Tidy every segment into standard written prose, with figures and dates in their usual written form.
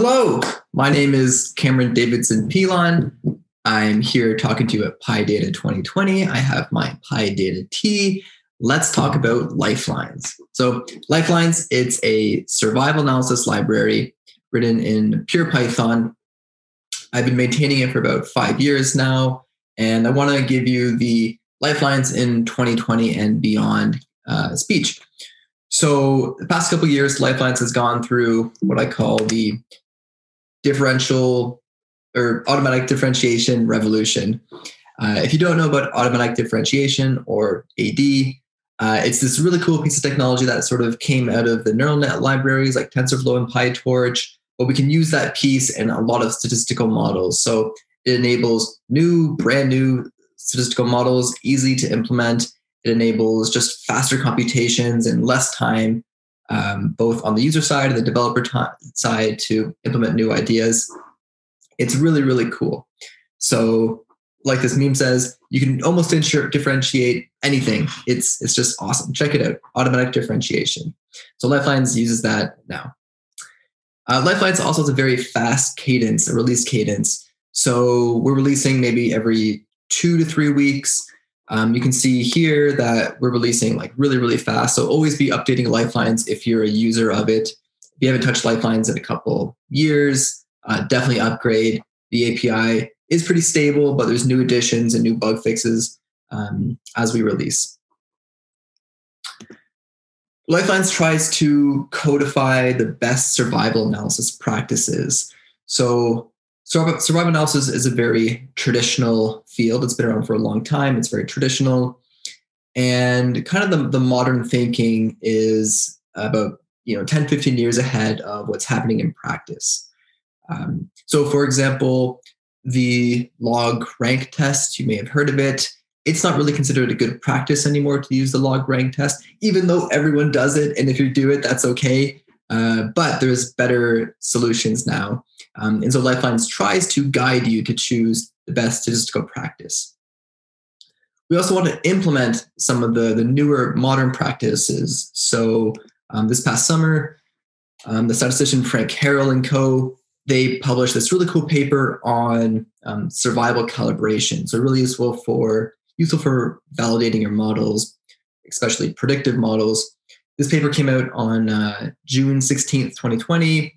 Hello, my name is Cameron Davidson-Pilon. I'm here talking to you at PyData 2020. I have my PyData tea. Let's talk about Lifelines. So Lifelines, it's a survival analysis library written in pure Python. I've been maintaining it for about 5 years now, and I want to give you the Lifelines in 2020 and beyond speech. So the past couple of years, Lifelines has gone through what I call the differential or automatic differentiation revolution. If you don't know about automatic differentiation or AD, it's this really cool piece of technology that sort of came out of the neural net libraries like TensorFlow and PyTorch, but we can use that piece in a lot of statistical models. So it enables brand new statistical models, easy to implement. It enables just faster computations and less time, both on the user side and the developer side, to implement new ideas. It's really, really cool. So like this meme says, you can almost differentiate anything. It's just awesome. Check it out. Automatic differentiation. So Lifelines uses that now. Lifelines also has a very fast cadence, a release cadence. So we're releasing maybe every 2 to 3 weeks. You can see here that we're releasing like really, really fast. So always be updating Lifelines if you're a user of it. If you haven't touched Lifelines in a couple years, definitely upgrade. The API is pretty stable, but there's new additions and new bug fixes as we release. Lifelines tries to codify the best survival analysis practices. So survival analysis is a very traditional field. It's been around for a long time. It's very traditional. And kind of the modern thinking is about 10, 15 years ahead of what's happening in practice. So for example, the log rank test, you may have heard of it. It's not really considered a good practice anymore to use the log rank test, even though everyone does it. And if you do it, that's okay. But there's better solutions now. And so Lifelines tries to guide you to choose the best statistical practice. We also want to implement some of the newer modern practices. So this past summer, the statistician Frank Harrell and co, they published this really cool paper on survival calibration. So really useful for validating your models, especially predictive models. This paper came out on June 16th, 2020.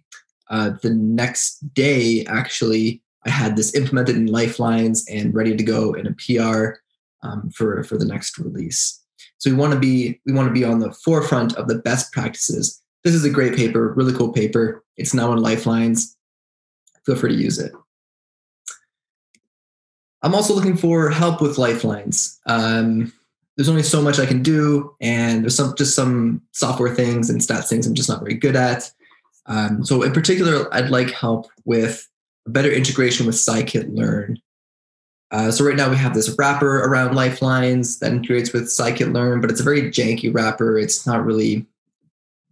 The next day, actually, I had this implemented in Lifelines and ready to go in a PR for the next release. So we want to be on the forefront of the best practices. This is a great paper, really cool paper. It's now on Lifelines. Feel free to use it. I'm also looking for help with Lifelines. There's only so much I can do, and there's just some software things and stats things I'm just not very good at. So in particular, I'd like help with better integration with Scikit-Learn. So right now we have this wrapper around Lifelines that integrates with Scikit-Learn, but it's a very janky wrapper. It's not really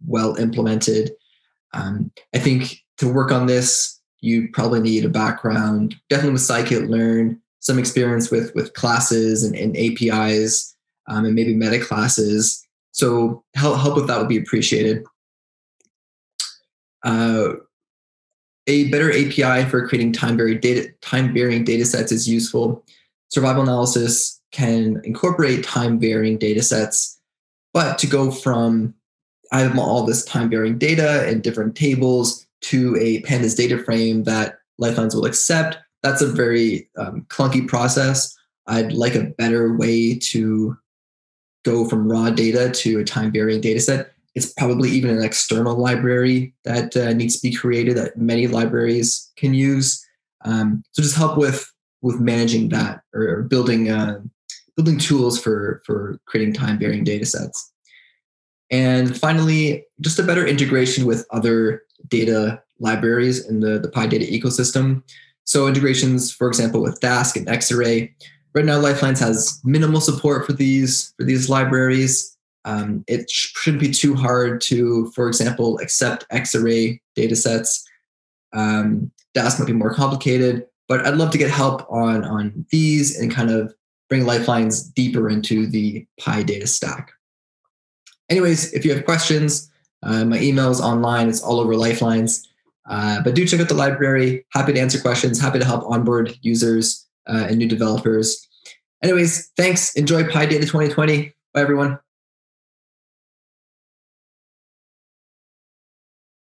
well implemented. I think to work on this, you probably need a background, definitely with Scikit-Learn, some experience with classes and APIs. And maybe meta classes. So help with that would be appreciated. A better API for creating time-varying data sets is useful. Survival analysis can incorporate time-varying data sets, but to go from I have all this time-varying data and different tables to a pandas data frame that Lifelines will accept, that's a very clunky process. I'd like a better way to go from raw data to a time-varying data set. It's probably even an external library that needs to be created that many libraries can use. So just help with managing that or building tools for creating time-varying data sets. And finally, just a better integration with other data libraries in the PyData ecosystem. So integrations, for example, with Dask and Xarray. Right now, Lifelines has minimal support for these libraries. It shouldn't be too hard to, for example, accept Xarray datasets. Dask might be more complicated, but I'd love to get help on these and kind of bring Lifelines deeper into the PyData stack. Anyways, if you have questions, my email is online. It's all over Lifelines. But do check out the library. Happy to answer questions. Happy to help onboard users and new developers. Anyways, thanks. Enjoy PyData 2020. Bye, everyone.